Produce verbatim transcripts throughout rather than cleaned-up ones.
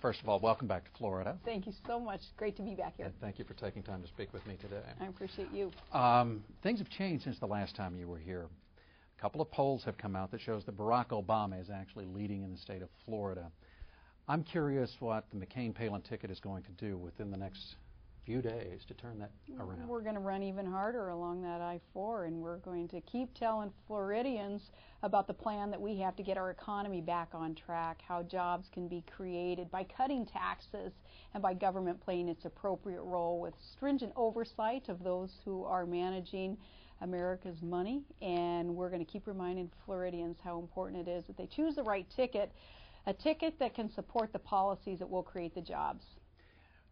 First of all, welcome back to Florida. Thank you so much. Great to be back here. And thank you for taking time to speak with me today. I appreciate you. Um, things have changed since the last time you were here. A couple of polls have come out that shows that Barack Obama is actually leading in the state of Florida. I'm curious what the McCain-Palin ticket is going to do within the next few days to turn that around. We're going to run even harder along that I four, and we're going to keep telling Floridians about the plan that we have to get our economy back on track, how jobs can be created by cutting taxes and by government playing its appropriate role with stringent oversight of those who are managing America's money. And we're going to keep reminding Floridians how important it is that they choose the right ticket, a ticket that can support the policies that will create the jobs.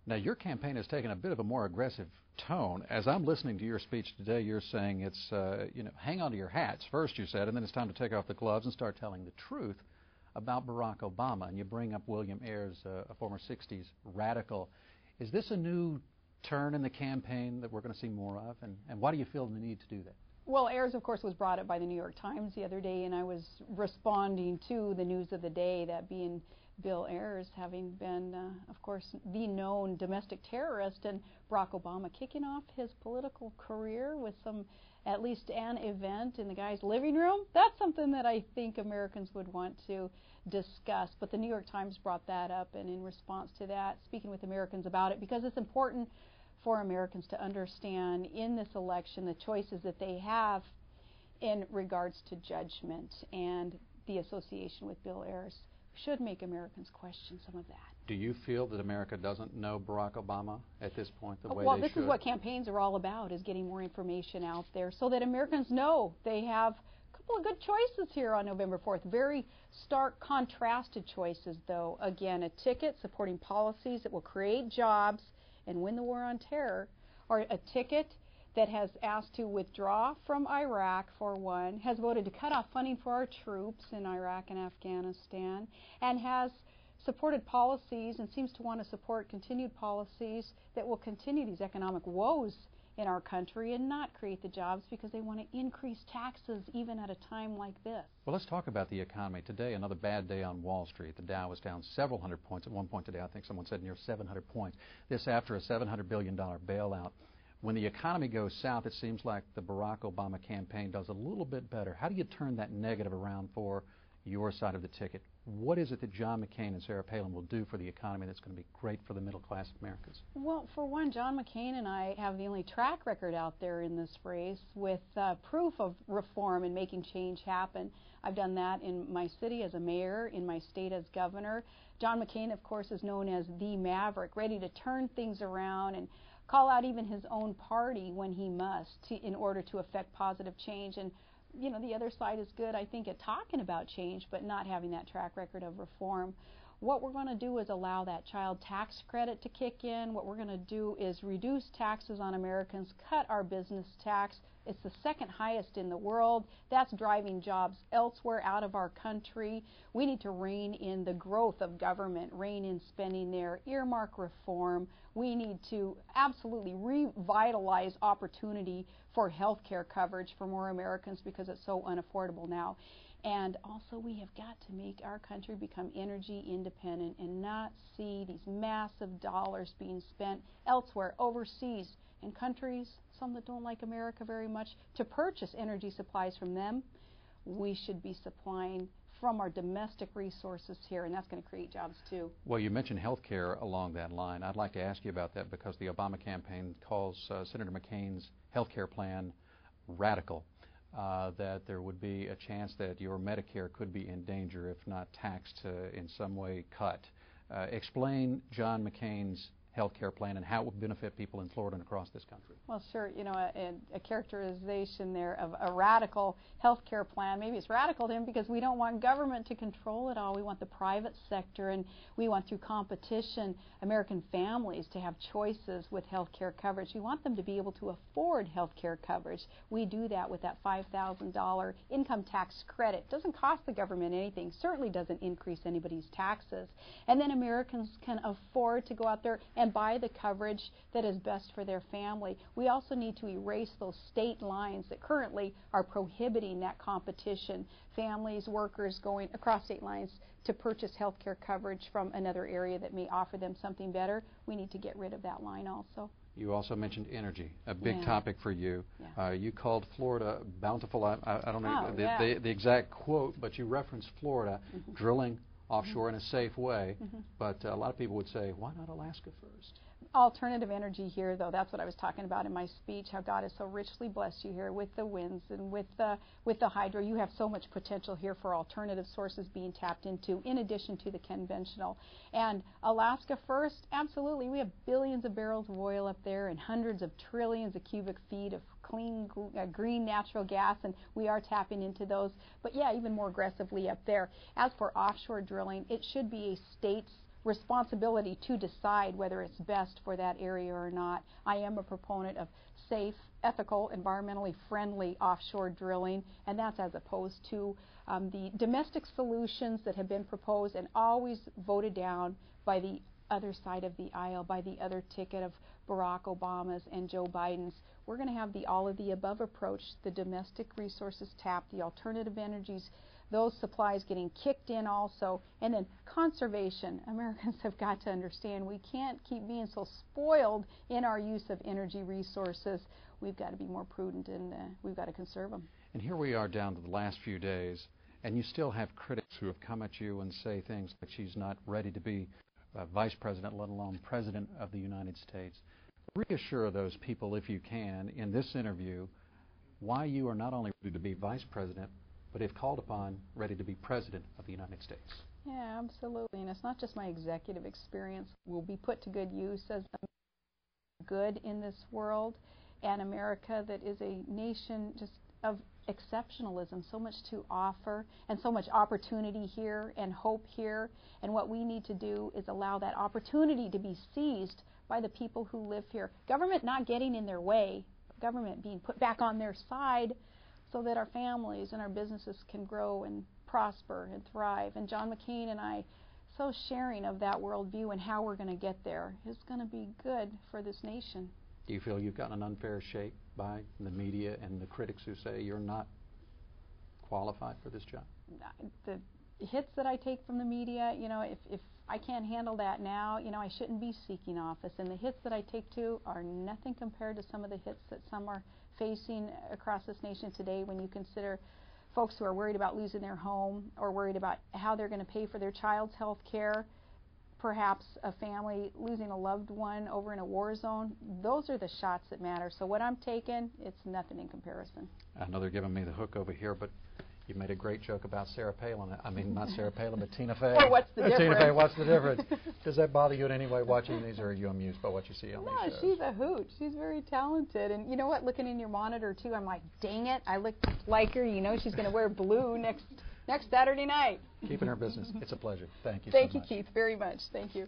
Now, your campaign has taken a bit of a more aggressive tone. As I'm listening to your speech today, you're saying it's, uh, you know, hang on to your hats first, you said, and then it's time to take off the gloves and start telling the truth about Barack Obama. And you bring up William Ayers, uh, a former sixties radical. Is this a new turn in the campaign that we're going to see more of? And, and why do you feel the need to do that? Well, Ayers, of course, was brought up by the New York Times the other day, and I was responding to the news of the day, that being Bill Ayers, having been, uh, of course, the known domestic terrorist, and Barack Obama kicking off his political career with some, at least an event in the guy's living room. That's something that I think Americans would want to discuss. But the New York Times brought that up, and in response to that, speaking with Americans about it, because it's important for Americans to understand in this election the choices that they have in regards to judgment, and the association with Bill Ayers should make Americans question some of that. Do you feel that America doesn't know Barack Obama at this point the way they should? Well, this is what campaigns are all about, is getting more information out there so that Americans know they have a couple of good choices here on November fourth. Very stark contrasted choices, though. Again, a ticket supporting policies that will create jobs and win the war on terror, or a ticket that has asked to withdraw from Iraq, for one, has voted to cut off funding for our troops in Iraq and Afghanistan, and has supported policies and seems to want to support continued policies that will continue these economic woes in our country and not create the jobs, because they want to increase taxes even at a time like this. Well, let's talk about the economy. Today, another bad day on Wall Street. The Dow was down several hundred points. At one point today, I think someone said near seven hundred points. This after a seven hundred billion dollars bailout. When the economy goes south, it seems like the Barack Obama campaign does a little bit better. How do you turn that negative around for your side of the ticket? What is it that John McCain and Sarah Palin will do for the economy that's going to be great for the middle class of Americans? Well, for one, John McCain and I have the only track record out there in this race with uh, proof of reform and making change happen. I've done that in my city as a mayor, in my state as governor. John McCain, of course, is known as the maverick, ready to turn things around and call out even his own party when he must to, in order to affect positive change. And you know, the other side is good, I think, at talking about change, but not having that track record of reform. What we're going to do is allow that child tax credit to kick in. What we're going to do is reduce taxes on Americans, cut our business tax. It's the second highest in the world. That's driving jobs elsewhere out of our country. We need to rein in the growth of government, rein in spending there, earmark reform. We need to absolutely revitalize opportunity for health care coverage for more Americans, because it's so unaffordable now. And also, we have got to make our country become energy independent and not see these massive dollars being spent elsewhere, overseas, in countries, some that don't like America very much, to purchase energy supplies from them. We should be supplying from our domestic resources here, and that's going to create jobs too. Well, you mentioned health care along that line. I'd like to ask you about that, because the Obama campaign calls uh, Senator McCain's health care plan radical. Uh, that there would be a chance that your Medicare could be in danger if not taxed uh, in some way cut. Uh, explain John McCain's health care plan and how it would benefit people in Florida and across this country. Well, sure, you know, a, a characterization there of a radical health care plan. Maybe it's radical to him because we don't want government to control it all. We want the private sector, and we want, through competition, American families to have choices with health care coverage. We want them to be able to afford health care coverage. We do that with that five thousand dollar income tax credit. It doesn't cost the government anything, certainly doesn't increase anybody's taxes. And then Americans can afford to go out there and and buy the coverage that is best for their family. We also need to erase those state lines that currently are prohibiting that competition. Families, workers going across state lines to purchase health care coverage from another area that may offer them something better. We need to get rid of that line also. You also mentioned energy, a big yeah. topic for you. Yeah. Uh, you called Florida bountiful. I, I don't know oh, the, yeah. the, the exact quote, but you referenced Florida mm-hmm. drilling offshore mm-hmm. in a safe way. Mm-hmm. But uh, a lot of people would say, why not Alaska first? Alternative energy here, though, that's what I was talking about in my speech, how God has so richly blessed you here with the winds and with the with the hydro. You have so much potential here for alternative sources being tapped into in addition to the conventional. And Alaska first, absolutely. We have billions of barrels of oil up there and hundreds of trillions of cubic feet of clean uh, green natural gas, and we are tapping into those. But, yeah, even more aggressively up there. As for offshore drilling, it should be a state's responsibility to decide whether it's best for that area or not. I am a proponent of safe, ethical, environmentally friendly offshore drilling, and that's as opposed to um, the domestic solutions that have been proposed and always voted down by the other side of the aisle, by the other ticket of Barack Obama's and Joe Biden's. We're going to have the all-of-the-above approach, the domestic resources tapped, the alternative energies, those supplies getting kicked in also, and then conservation. Americans have got to understand we can't keep being so spoiled in our use of energy resources. We've got to be more prudent, and uh, we've got to conserve them. And here we are down to the last few days, and you still have critics who have come at you and say things like she's not ready to be uh, vice president, let alone president of the United States. Reassure those people, if you can, in this interview, why you are not only ready to be vice president, but if called upon, ready to be president of the United States. Yeah, absolutely. And it's not just my executive experience. Will be put to good use as good in this world, and America that is a nation just of exceptionalism, so much to offer and so much opportunity here and hope here. And what we need to do is allow that opportunity to be seized by the people who live here. Government not getting in their way, government being put back on their side, so that our families and our businesses can grow and prosper and thrive. And John McCain and I, so sharing of that worldview and how we're going to get there is going to be good for this nation. Do you feel you've gotten an unfair shake by the media and the critics who say you're not qualified for this job? The hits that I take from the media, you know, if, if I can't handle that now, you know, I shouldn't be seeking office. And the hits that I take too are nothing compared to some of the hits that some are facing across this nation today when you consider folks who are worried about losing their home or worried about how they're going to pay for their child's health care, perhaps a family losing a loved one over in a war zone. Those are the shots that matter. So what I'm taking, it's nothing in comparison. I know they're giving me the hook over here, but you made a great joke about Sarah Palin. I mean, not Sarah Palin, but Tina Fey. Well, what's the difference? Tina Fey, what's the difference? Does that bother you in any way watching these, or are you amused by what you see on no, these shows? No, she's a hoot. She's very talented. And you know what? Looking in your monitor, too, I'm like, dang it, I look like her. You know she's going to wear blue next next Saturday night. Keeping her business. It's a pleasure. Thank you Thank so you, much. Keith, very much. Thank you.